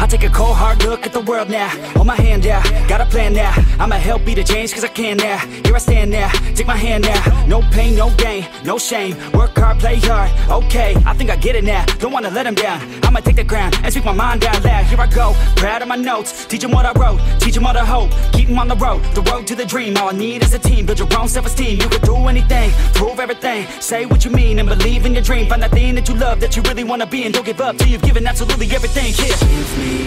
I take a cold hard look at the world now. Hold my hand out, got a plan now. I'ma help be the change cause I can now. Here I stand now, take my hand now. No pain, no gain, no shame. Work hard, play hard, okay. I think I get it now, don't wanna let them down. I'ma take the ground and speak my mind out loud. Here I go, proud of my notes. Teach them what I wrote, teach them all the hope. Keep them on the road to the dream. All I need is a team, build your own self-esteem. You can do anything, prove everything. Say what you mean and believe in your dream. Find that thing that you love, that you really wanna be. And don't give up till you've given absolutely everything, yeah. Give me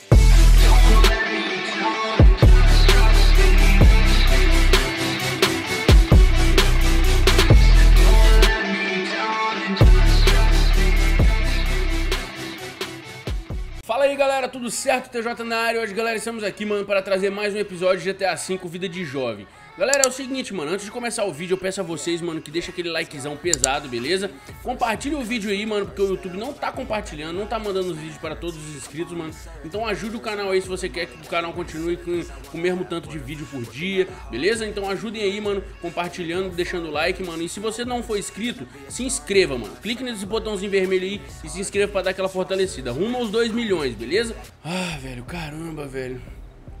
Fala aí, galera, tudo certo? TJ na área. Hoje, galera, estamos aqui, mano, para trazer mais um episódio de GTA V Vida de Jovem. Galera, é o seguinte, mano, antes de começar o vídeo eu peço a vocês, mano, que deixa aquele likezão pesado, beleza? Compartilha o vídeo aí, mano, porque o YouTube não tá compartilhando, não tá mandando os vídeos para todos os inscritos, mano. Então ajude o canal aí se você quer que o canal continue com o mesmo tanto de vídeo por dia, beleza? Então ajudem aí, mano, compartilhando, deixando o like, mano. E se você não for inscrito, se inscreva, mano. Clique nesse botãozinho vermelho aí e se inscreva pra dar aquela fortalecida. Rumo aos 2 milhões, beleza? Ah, velho, caramba, velho.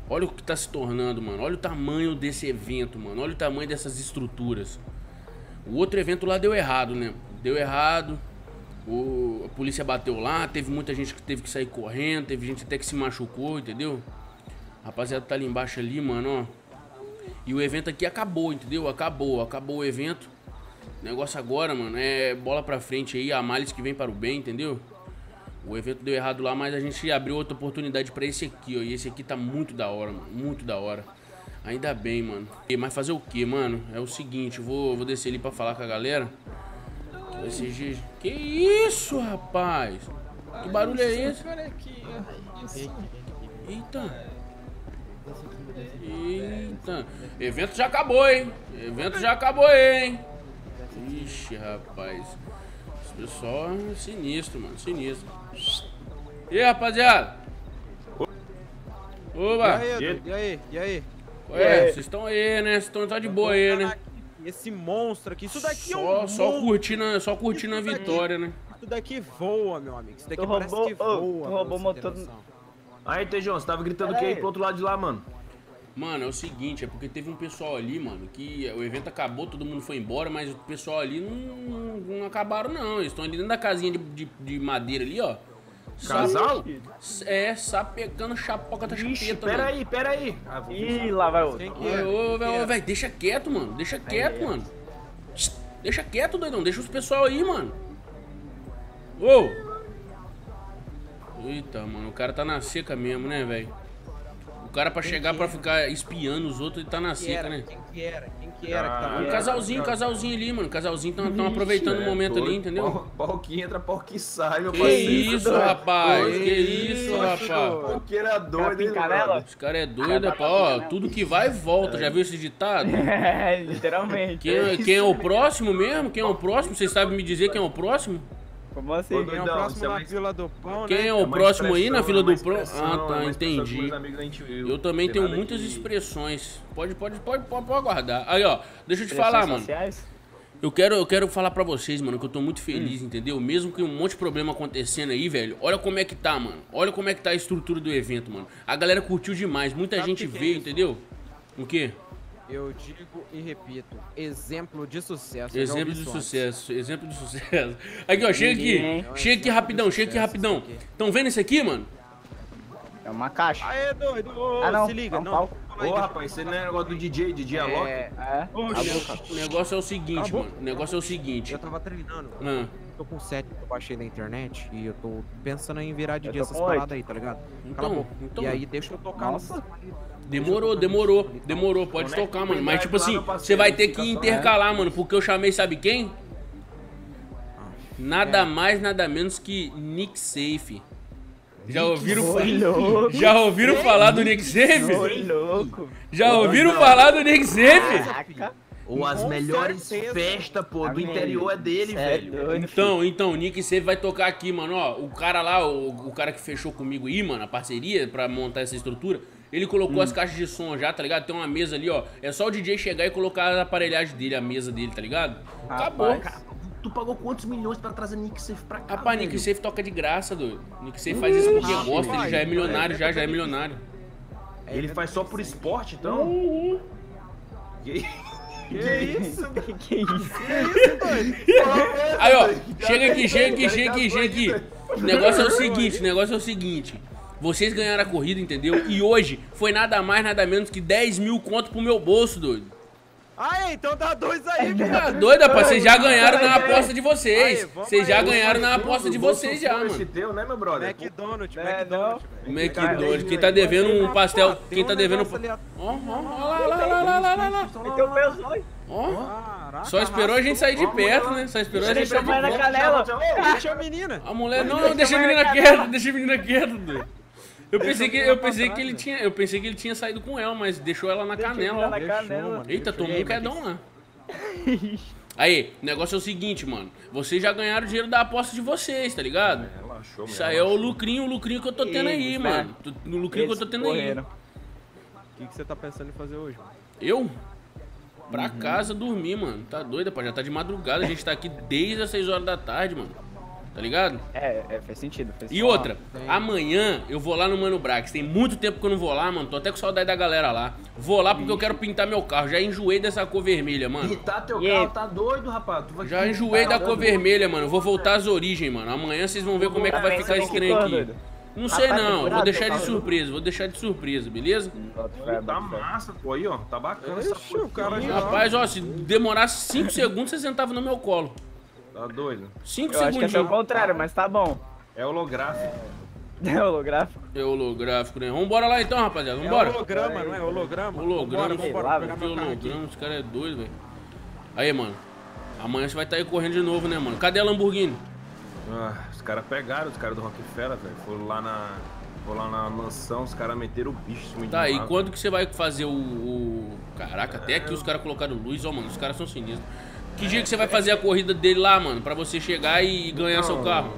Olha o que tá se tornando, mano. Olha o tamanho desse evento, mano. Olha o tamanho dessas estruturas. O outro evento lá deu errado, né? Deu errado. A polícia bateu lá. Teve muita gente que teve que sair correndo. Teve gente até que se machucou, entendeu? A rapaziada tá ali embaixo ali, mano, ó. E o evento aqui acabou, entendeu? Acabou. Acabou o evento. O negócio agora, mano, é bola pra frente aí. A males que vem para o bem, entendeu? O evento deu errado lá, mas a gente abriu outra oportunidade pra esse aqui, ó. E esse aqui tá muito da hora, mano. Muito da hora. Ainda bem, mano. Mas fazer o que, mano? É o seguinte, eu vou descer ali pra falar com a galera. Vai ser... Que isso, rapaz? Que barulho é esse? Eita. Eita. Evento já acabou, hein? Evento já acabou, hein? Ixi, rapaz. Pessoal, sinistro, mano, sinistro. E aí, rapaziada? Oba! E aí? Ué, vocês estão aí, né? Vocês estão só de boa aí, né? Esse monstro aqui, isso daqui é um só curtindo a vitória, né? Isso daqui voa, meu amigo. Isso daqui parece que voa. Tu roubou o motor. Aí, Tejão, você tava gritando o que aí pro outro lado de lá, mano? Mano, é o seguinte, é porque teve um pessoal ali, mano, que o evento acabou, todo mundo foi embora, mas o pessoal ali não acabaram, não. Eles estão ali dentro da casinha de madeira ali, ó. Casal? Sapecando chapoca da chapeta, mano. Pera aí. Ih, lá vai outro. Ô, velho, deixa quieto, mano. Deixa quieto, mano. Deixa quieto, doidão. Deixa os pessoal aí, mano. Ô! Eita, mano, o cara tá na seca mesmo, né, velho? O cara pra chegar pra ficar espiando os outros, ele tá na seca, né? Quem que era? Um casalzinho ali, mano. Casalzinho tão aproveitando o momento ali, entendeu? Pau que entra, pau que sai, meu parceiro. Que isso, rapaz? Que isso, rapaz? O que era doido, hein, mano? Os caras é doido, rapaz. Ó, tudo que vai, volta. Já viu esse ditado? É, literalmente. Quem é o próximo mesmo? Quem é o próximo? Vocês sabem me dizer quem é o próximo? Como assim? Ô, doidão, quem é o próximo na fila do pão, né? Quem é o próximo aí na fila do pão? Ah, tá, entendi. Eu também tenho muitas expressões. Pode aguardar. Aí, ó, deixa eu te falar, mano. Eu quero falar pra vocês, mano, que eu tô muito feliz, entendeu? Mesmo que um monte de problema acontecendo aí, velho. Olha como é que tá, mano. Olha como é que tá a estrutura do evento, mano. A galera curtiu demais. Muita gente veio, entendeu? O quê? Eu digo e repito, exemplo de sucesso. Exemplo de sucesso. Aqui, ó, chega aqui rapidão. Tão vendo isso aqui, mano? É uma caixa. Aê, doido, se liga, não. Ô, rapaz, isso não é negócio do DJ Alok? É. O negócio é o seguinte, mano. Eu tava treinando, mano. Tô com 7 que eu baixei na internet e eu tô pensando em virar DJ essas paradas aí, tá ligado? Então. E aí deixa eu tocar. Nossa. Demorou, pode tocar, mano. Mas tipo assim, você vai ter que intercalar, mano, porque eu chamei, sabe quem? Nada mais, nada menos que Nick Safe. Já ouviram falar do Nick Safe? Já ouviram falar do Nick Safe? Ou as melhores festas, pô, do interior é dele, velho. Então, o Nick Safe vai tocar aqui, mano, ó. O cara lá, o cara que fechou comigo aí, mano, a parceria pra montar essa estrutura, ele colocou as caixas de som já, tá ligado? Tem uma mesa ali, ó. É só o DJ chegar e colocar a aparelhagem dele, a mesa dele, tá ligado? Acabou. Tu pagou quantos milhões pra trazer Nick Safe pra cá? Rapaz, Nick Safe toca de graça, doido. Nick Safe faz isso porque gosta, ele já é milionário, já é milionário. Ele faz só por esporte, então? Que isso, doido? Aí, ó, chega aqui. O negócio é o seguinte. Vocês ganharam a corrida, entendeu? E hoje foi nada mais, nada menos que 10 mil conto pro meu bolso, doido. Ah, então dá dois aí, velho. Tá doido, rapaz. Vocês já ganharam na aposta de vocês. Vocês já ganharam na aposta de vocês já, mano. McDonald's. Quem tá devendo um pastel... Quem tá devendo... Ó lá. Só esperou a gente sair de perto, né? Só esperou a gente sair de perto. Deixa a menina. A mulher... Não, deixa a menina quieta, doido. Eu pensei que ele tinha saído com ela, mas deixou ela na canela, ó. Eita, tomou um quedão lá. Aí, o negócio é o seguinte, mano. Vocês já ganharam o dinheiro da aposta de vocês, tá ligado? Isso aí é o lucrinho que eu tô tendo aí, mano. O lucrinho que eu tô tendo aí. O que você tá pensando em fazer hoje? Eu? Pra casa dormir, mano. Tá doido, pá. Já tá de madrugada. A gente tá aqui desde as 6 horas da tarde, mano. Tá ligado? Faz sentido. E outra, amanhã eu vou lá no Mano Brax. Tem muito tempo que eu não vou lá, mano. Tô até com saudade da galera lá. Vou lá porque eu quero pintar meu carro. Já enjoei dessa cor vermelha, mano. Pintar teu carro, tá doido, rapaz? Já enjoei da cor vermelha, mano. Vou voltar às origens, mano. Amanhã vocês vão ver como é que vai ficar esse trem aqui. Não sei não, vou deixar de surpresa, beleza? Tá massa, pô, aí, ó. Tá bacana essa coisa. Rapaz, ó, se demorasse 5 segundos, você sentava no meu colo. Tá doido? 5 segundos. Acho que é o contrário, mas tá bom. É holográfico. É holográfico, né? Vambora lá então, rapaziada. Vambora. É holograma, não é? Holograma. Holograma, os caras é doido, velho. Aí, mano. Amanhã você vai estar aí correndo de novo, né, mano? Cadê a Lamborghini? Ah, os caras pegaram, os caras do Rockefeller, velho. Foram lá na mansão, os caras meteram o bicho. Tá, e quando que você vai fazer o... Caraca, até aqui os caras colocaram luz, ó, mano. Os caras são sinistros. Que dia que você vai fazer a corrida dele lá, mano? Pra você chegar e ganhar seu carro?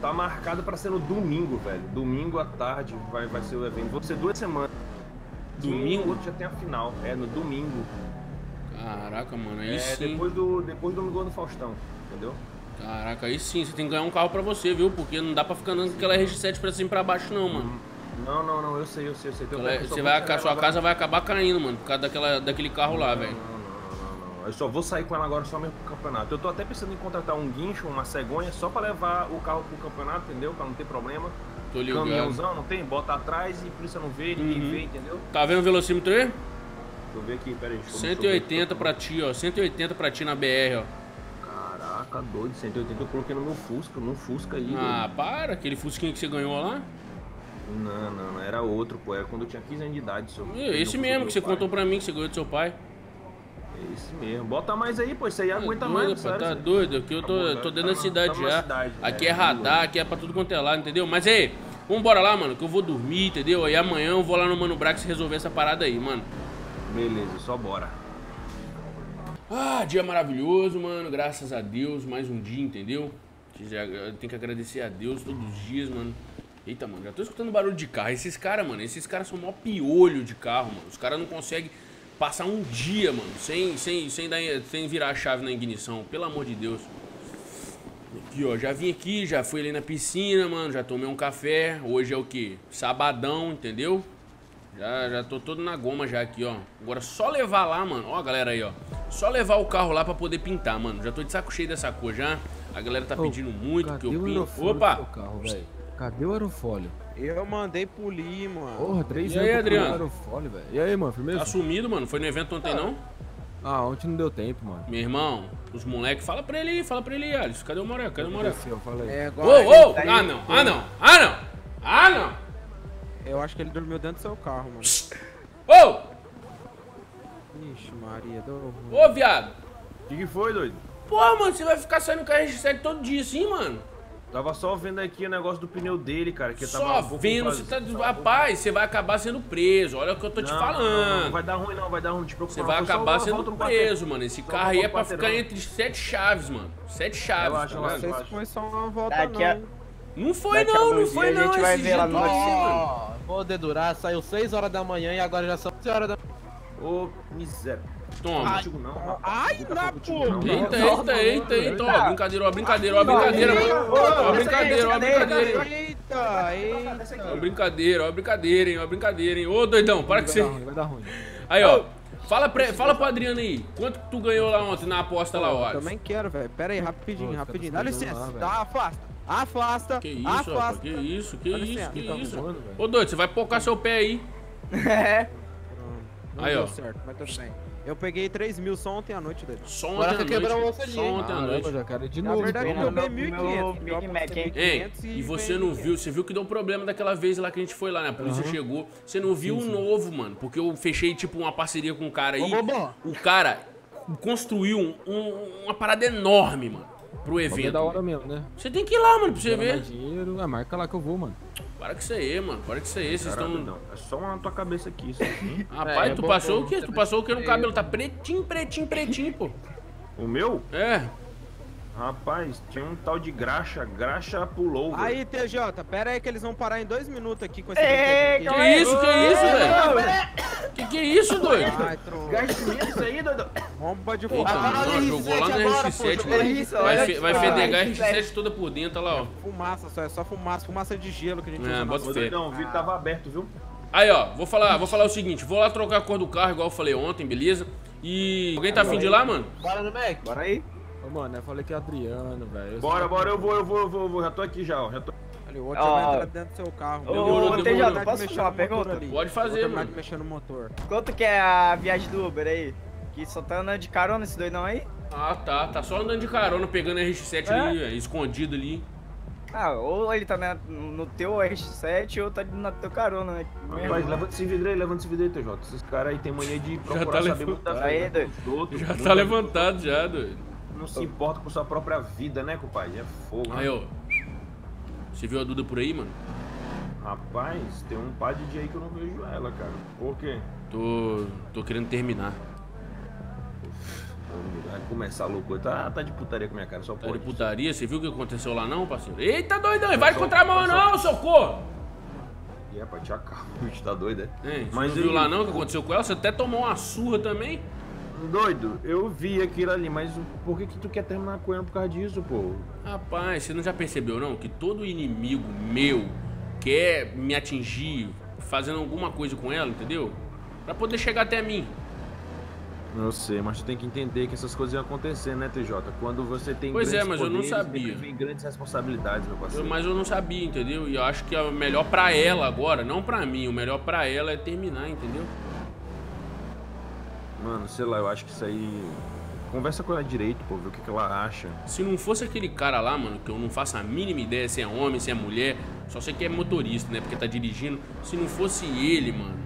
Tá marcado pra ser no domingo, velho. Domingo à tarde vai ser o evento. Vou ser 2 semanas. Domingo? Outro já tem a final. É, no domingo. Caraca, mano, aí sim. É, depois do Domingão do Faustão, entendeu? Caraca, aí sim. Você tem que ganhar um carro pra você, viu? Porque não dá pra ficar andando com aquela RX7 pra cima pra baixo, não, mano. Não. Eu sei. Sua casa vai acabar caindo, mano. Por causa daquele carro lá, velho. Eu só vou sair com ela agora só mesmo pro campeonato. Eu tô até pensando em contratar um guincho, uma cegonha, só pra levar o carro pro campeonato, entendeu? Pra não ter problema. Tô ligado. Caminhãozão, não tem? Bota atrás e por isso não vê, ninguém vê, entendeu? Tá vendo o velocímetro aí? Deixa eu ver aqui, pera aí. 180 pra ti, ó. 180 pra ti na BR, ó. Caraca, doido. 180 eu coloquei no meu Fusca, aí. Ah, doido. Para. Aquele Fusquinho que você ganhou lá? Não. Era outro, pô. Era quando eu tinha 15 anos de idade. Esse mesmo que você contou pra mim, que você ganhou do seu pai. É isso mesmo. Bota mais aí, pô. Isso aí aguenta doido, mais, pô, tá doido? Aqui eu tô dentro da cidade já. Aqui é radar, aqui é pra tudo quanto é lado, entendeu? Mas aí, vambora lá, mano, que eu vou dormir, entendeu? Aí amanhã eu vou lá no Mano Brax resolver essa parada aí, mano. Beleza, só bora. Ah, dia maravilhoso, mano. Graças a Deus, mais um dia, entendeu? Eu tenho que agradecer a Deus todos os dias, mano. Eita, mano, já tô escutando barulho de carro. Esses caras são mó piolho de carro, mano. Os caras não conseguem... Passar um dia, mano, sem virar a chave na ignição, pelo amor de Deus. Aqui, ó, já vim aqui, já fui ali na piscina, mano, já tomei um café. Hoje é o quê? Sabadão, entendeu? Já tô todo na goma já aqui, ó. Agora só levar lá, mano, ó, galera aí, ó. Só levar o carro lá pra poder pintar, mano. Já tô de saco cheio dessa cor já. A galera tá pedindo muito que eu pinte. Opa! Cadê o aerofólio? Eu mandei polir, mano. Porra, 3 anos. E aí, Adriano? E aí, mano, firmeza? Tá sumido, mano? Foi no evento ontem, não? Ah, ontem não deu tempo, mano. Meu irmão, os moleques, fala pra ele aí, Alisson. Cadê o Moreco? Ô! Ah, não! Eu acho que ele dormiu dentro do seu carro, mano. Ô! Ixi, Maria, deu ruim. Ô, viado! O que foi, doido? Pô, mano, você vai ficar saindo com a RX7 todo dia assim, mano? Tava só vendo aqui o negócio do pneu dele, cara. Que só tava vendo, você tá... Rapaz, você vai acabar sendo preso. Olha o que eu tô te falando. Não, não vai dar ruim, não. Vai dar ruim. Te preocupar. Você vai acabar sendo preso, mano. Esse carro aí é pra ficar entre 7 chaves, mano. 7 chaves. Não sei se foi só uma volta, não. Não foi, não. Não foi, não. A gente vai ver lá no dia. Vou dedurar. Saiu 6 horas da manhã e agora já são 11 horas da manhã. Ô, miséria. Toma. Ai, não, rapaz. Ai, na porra. Eita. Ó, brincadeira, mano. Ó, brincadeira. Eita. Ó, brincadeira, hein. Ô, doidão, para que você... Vai dar ruim. Aí, ó. Fala pro Adriano aí. Quanto que tu ganhou lá ontem na aposta lá, ó? Eu também quero, velho. Pera aí, rapidinho. Dá licença. Tá, afasta. Que isso, afasta. Que isso. Ô, doido, você vai pocar seu pé aí. É. Aí, ó. Certo, vai tudo bem. Eu peguei 3 mil só ontem à noite dele. Só ontem à noite? Só ontem à noite. Já, cara, de novo. Na verdade, eu peguei 1.500. Ei, e você não viu? Você viu que deu um problema daquela vez lá que a gente foi lá, né? A polícia chegou. Você não viu o novo, mano? Porque eu fechei, tipo, uma parceria com um cara aí. O cara construiu uma parada enorme, mano, pro evento. É da hora mesmo, né? Você tem que ir lá, mano, pra você ver. É, marca lá que eu vou, mano. Para que isso aí, mano. Para que isso aí. Vocês estão... Não, é só uma na tua cabeça aqui, isso aqui. Rapaz, tu passou o quê? Tu passou o quê no cabelo? Tá pretinho, pô. O meu? É. Rapaz, tinha um tal de graxa pulou. Aí, TJ, pera aí que eles vão parar em 2 minutos aqui com esse... Que isso, velho? Que é isso, doido? Gastinho isso aí, doido? Bomba de porra. Jogou lá na RX7, vai fedegar a RX7 toda por dentro, olha lá, ó. Fumaça só, é só fumaça de gelo que a gente usa. Bota fé. Não, o vídeo tava aberto, viu? Aí, ó, vou falar o seguinte, vou lá trocar a cor do carro, igual eu falei ontem, beleza? E... Alguém tá afim de ir lá, mano? Bora no Mac. Bora aí. Mano, eu falei que é Adriano, velho. Bora, eu vou. Já tô aqui já, ó. Olha, o outro vai entrar dentro do seu carro. Ô, TJ, posso mexer uma pergunta? Pode fazer, mano. Mexendo no motor. Quanto que é a viagem do Uber aí? Que só tá andando de carona esse doidão aí? Ah, tá só andando de carona, pegando a RX7 ali, véio, escondido ali. Ah, ou ele tá no teu RX7 ou tá na teu carona, né? Rapaz, levanta esse vidro aí, TJ. Esses caras aí tem mania de procurar saber muita coisa. Já tá levantado já, doido. Não se importa com sua própria vida, né, compadre? É fogo. Aí, ó. Você viu a Duda por aí, mano? Rapaz, tem um par de dia aí que eu não vejo ela, cara. Por quê? Tô querendo terminar. Vai começar a loucura. Tá de putaria com a minha cara, só pode. Tá de putaria? Você viu o que aconteceu lá, não, parceiro? Eita, doidão! Vai encontrar a mão, não, socorro! E é, pra te acalmar, o bicho tá doido, é? Mas você viu lá, não, o que aconteceu com ela? Você até tomou uma surra também? Doido, eu vi aquilo ali, mas por que tu quer terminar com ele por causa disso, pô? Rapaz, você não já percebeu, não? Que todo inimigo meu quer me atingir fazendo alguma coisa com ela, entendeu? Pra poder chegar até mim. Eu sei, mas tu tem que entender que essas coisas iam acontecer, né, TJ? Quando você tem grandes poderes, eu não sabia. Tem grandes responsabilidades, meu parceiro. Mas eu não sabia, entendeu? E eu acho que o melhor pra ela agora, não pra mim, o melhor pra ela é terminar, entendeu? Mano, sei lá, eu acho que isso aí... Conversa com ela direito, pô, ver o que ela acha. Se não fosse aquele cara lá, mano, que eu não faço a mínima ideia se é homem, se é mulher, só sei que é motorista, né, porque tá dirigindo. Se não fosse ele, mano,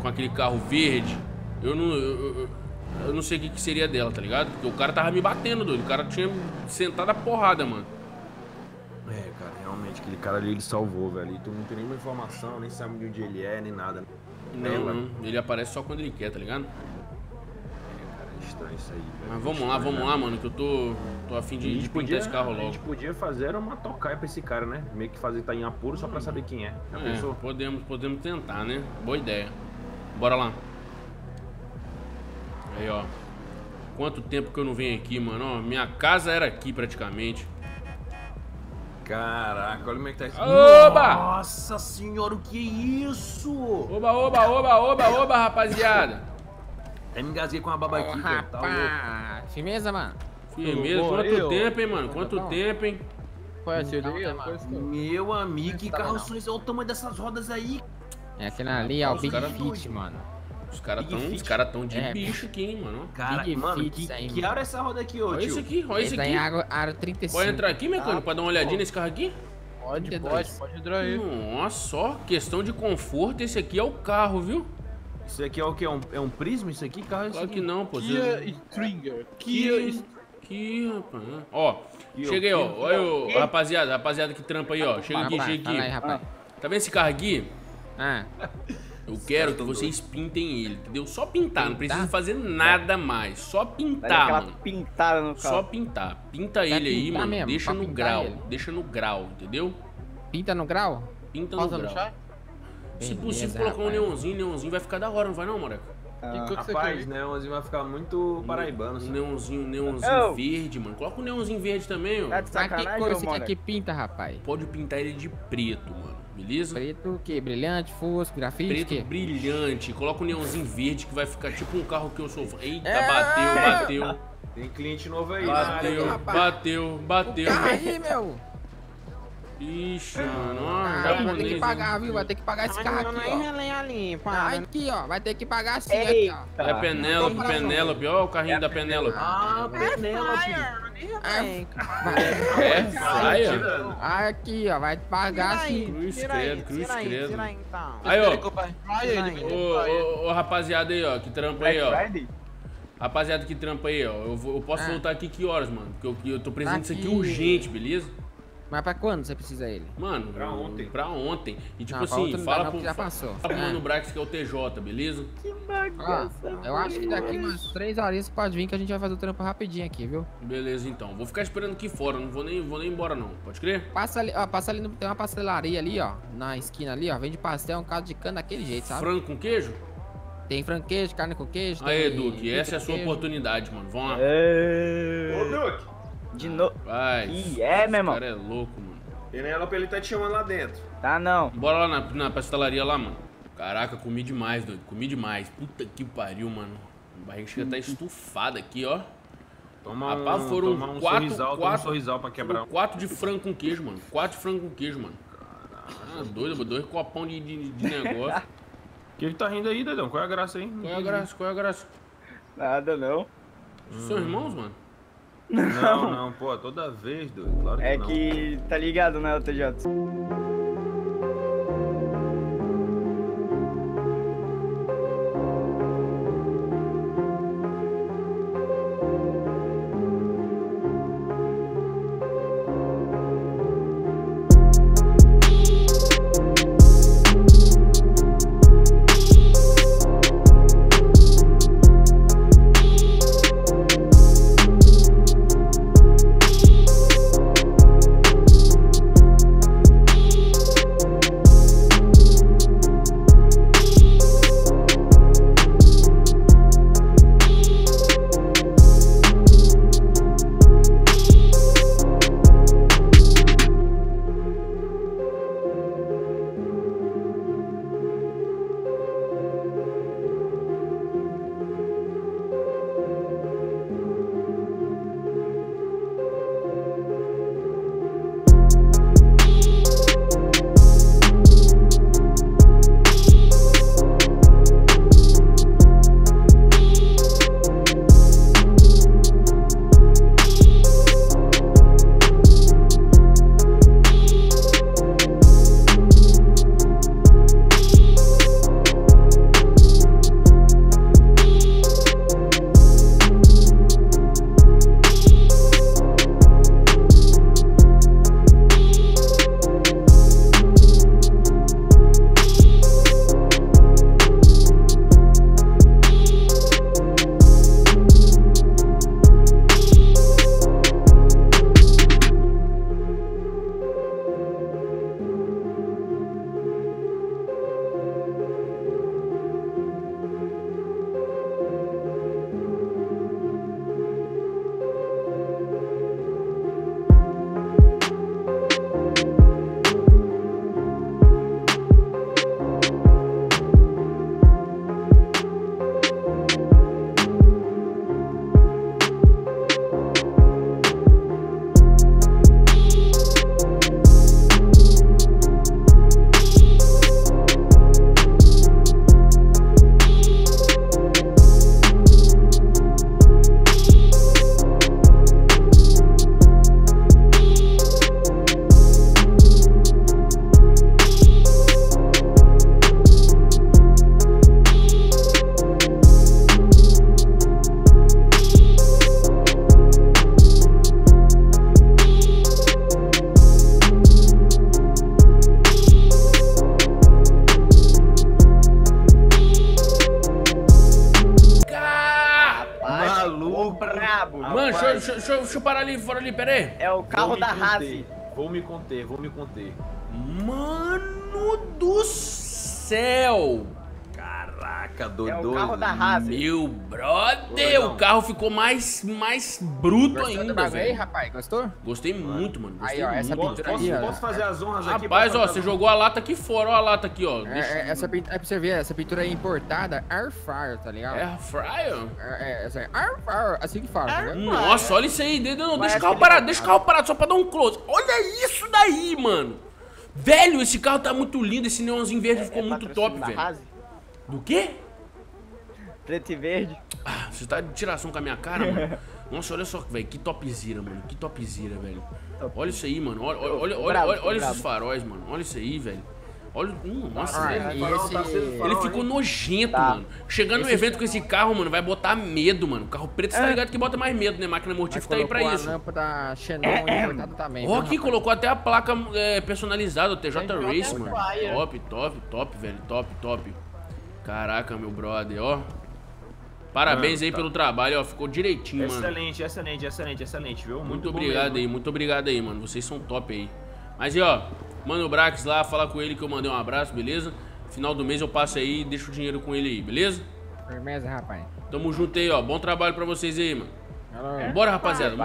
com aquele carro verde, eu não sei o que seria dela, tá ligado? Porque o cara tava me batendo, doido, o cara tinha sentado a porrada, mano. É, cara, realmente, aquele cara ali, ele salvou, velho, e tu não tem nenhuma informação, nem sabe de onde ele é, nem nada. Não, ele aparece só quando ele quer, tá ligado? Estranho isso aí, velho. Mas vamos lá, mano, que eu tô afim de pintar esse carro logo. A gente podia fazer uma tocaia pra esse cara, né? Meio que fazer tá em apuro só pra saber quem é. Já pensou? Podemos tentar, né? Boa ideia. Bora lá. Aí, ó. Quanto tempo que eu não venho aqui, mano. Ó, minha casa era aqui praticamente. Caraca, olha como é que tá isso. Oba! Nossa senhora, o que é isso? Oba, rapaziada. Até me engasguei com uma baba aqui, cara. Tá louco. Firmeza, mano. Firmeza, quanto tempo, hein, mano? Quanto tempo, hein? Meu amigo, que carroções. Olha o tamanho dessas rodas aí. É aquela ali, ó, o Big Fit, mano. Os caras tão de bicho aqui, hein, mano. Cara, mano, que hora é essa roda aqui, ô, tio? Olha isso aqui. Tem aro 35. Pode entrar aqui, mecânico, pra dar uma olhadinha nesse carro aqui? Pode entrar aí. Nossa, só questão de conforto, esse aqui é o carro, viu? Isso aqui é o quê? É um prisma isso aqui, carro? Claro que não, pô. Kia Stringer. Kia aqui, rapaz. Ó, cheguei, ó. Olha o rapaziada que trampa aí, ó. Chega aqui, chega aqui. Rapaz. Tá vendo esse carro aqui? Ah. Eu quero que vocês pintem ele, entendeu? Só pintar, não precisa fazer nada mais. Só pintar, mano. Pintada no carro. Só pintar. Pinta ele aí, mano. Deixa no grau. Deixa no grau, entendeu? Pinta no grau? Pinta no grau. Se possível, colocar um neonzinho, vai ficar da hora, não vai não, moleque? Rapaz, neonzinho vai ficar muito paraibano. Neonzinho verde, mano. Coloca um neonzinho verde também, ó. Tá de sacanagem, que cor você quer que pinta, rapaz? Pode pintar ele de preto, mano. Beleza? Preto, que? Brilhante, fosco, grafite? Preto, brilhante. Coloca um neonzinho verde que vai ficar tipo um carro que eu sou... Eita, bateu. Tem cliente novo aí. Bateu. Aí, meu. Ixi, mano, vai ter que pagar, viu? Vai ter que pagar esse carro aqui, ó. Aqui, ó, vai ter que pagar assim, aqui, ó. É Penélope, ó o carrinho da Penélope. Ah, Penélope. É Fire? Aqui, ó, vai pagar assim. Cruz credo. Aí, ó, rapaziada aí, ó, que trampa aí, ó. Rapaziada que trampa aí, ó. Eu posso voltar aqui que horas, mano? Porque eu tô precisando disso aqui urgente, beleza? Mas pra quando você precisa ele? Mano, pra ontem. E tipo assim, fala pro Mano Brax que é o TJ, beleza? Que bagaça. Eu acho que daqui umas 3 horinhas você pode vir que a gente vai fazer o trampo rapidinho aqui, viu? Beleza, então. Vou ficar esperando aqui fora, não vou nem, embora não, pode crer? Passa ali, ó, tem uma pastelaria ali, ó, na esquina ali, ó, vende pastel, um caldo de cana daquele jeito, sabe? Frango com queijo? Tem frango queijo, carne com queijo. Aí, Duque, essa é a sua oportunidade, mano, vamos lá. Ô, Duque. De novo. Ih, meu irmão. O cara é louco, mano. Penélope, ele tá te chamando lá dentro. Tá, não. Bora lá na, pastelaria lá, mano. Caraca, comi demais, doido. Comi demais. Puta que pariu, mano. A barriga chega a tá estufada aqui, ó. Toma foram 4 pra quebrar. 4 de frango com queijo, mano. 4 de frango com queijo, mano. Caraca. Ah, doido, 2 copão de negócio. Que tá rindo aí, doidão? Qual é a graça aí? Qual é a graça? Nada, não. São irmãos, mano? Não, pô, toda vez, doido, claro que não. É que tá ligado, né, TJ? deixa eu parar ali fora ali, pera aí. É o carro da Rave. Vou me conter. Mano do céu! Caraca, doido. É o carro da Rave. Meu brother, o carro ficou mais bruto ainda, velho. Rapaz, gostou? Gostei muito, mano. Gostei muito. Essa pintura aqui, posso fazer as honras aqui? Rapaz, ó, você jogou a lata aqui fora, ó, a lata aqui, ó. Essa pintura, é pra você ver, essa pintura aí importada, air fryer, tá ligado? Air fryer? É, essa aí, air fryer, assim que fala. Nossa, olha isso aí, não, deixa o carro parado, só pra dar um close. Olha isso daí, mano. Velho, esse carro tá muito lindo, esse neonzinho verde ficou muito top, velho. Do quê? Preto e verde. Ah, você tá de tiração com a minha cara, mano. Nossa, olha só, velho, que topzera, mano. Que topzera, velho. Olha isso aí, mano. Olha esses faróis, mano. Olha isso aí, velho. Olha, nossa, velho. Ele ficou nojento, mano. Chegando no evento com esse carro, mano, vai botar medo, mano. O carro preto, você tá ligado que bota mais medo, né? Máquina mortífera tá aí pra isso. Ó, aqui colocou até a placa personalizada, o TJ Race, mano. Top, velho. Top. Caraca, meu brother, ó. Parabéns aí pelo trabalho, ó. Ficou direitinho, mano. Excelente, viu? Muito obrigado aí, mano. Vocês são top aí. Mas aí, ó, manda o Brax lá, fala com ele que eu mandei um abraço, beleza? Final do mês eu passo aí e deixo o dinheiro com ele aí, beleza? Firmeza, rapaz. Tamo junto aí, ó. Bom trabalho pra vocês aí, mano. Bora, rapaziada.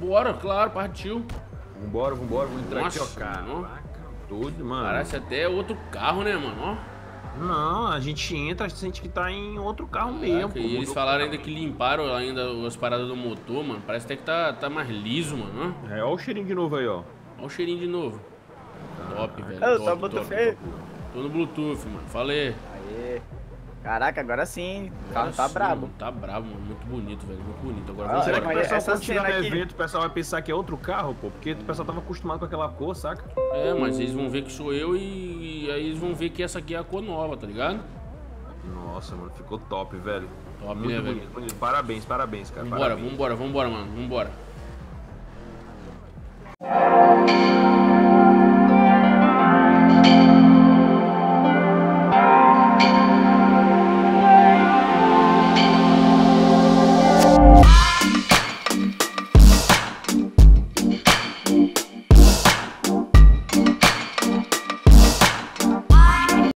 Bora, claro, partiu. Vambora, vou entrar aqui, ó, cara. Caraca, doido, mano. Parece até outro carro, né, mano, ó. Não, a gente entra, a gente sente que tá em outro carro mesmo. E eles falaram ainda que limparam ainda as paradas do motor, mano. Parece até que tá mais liso, mano. É, ó o cheirinho de novo aí, ó. Top, velho. Eu tô no Bluetooth. Tô no Bluetooth, mano. Falei. Aê. Caraca, agora sim. O carro tá brabo. Tá bravo, mano. Muito bonito, velho. Muito bonito. Agora será que o pessoal quando tirar do evento, o pessoal vai pensar que é outro carro, pô? Porque o pessoal tava acostumado com aquela cor, saca? É, mas eles vão ver que sou eu e aí eles vão ver que essa aqui é a cor nova, tá ligado? Nossa, mano, ficou top, velho. Top, muito bonito. Parabéns, cara. Vambora, mano.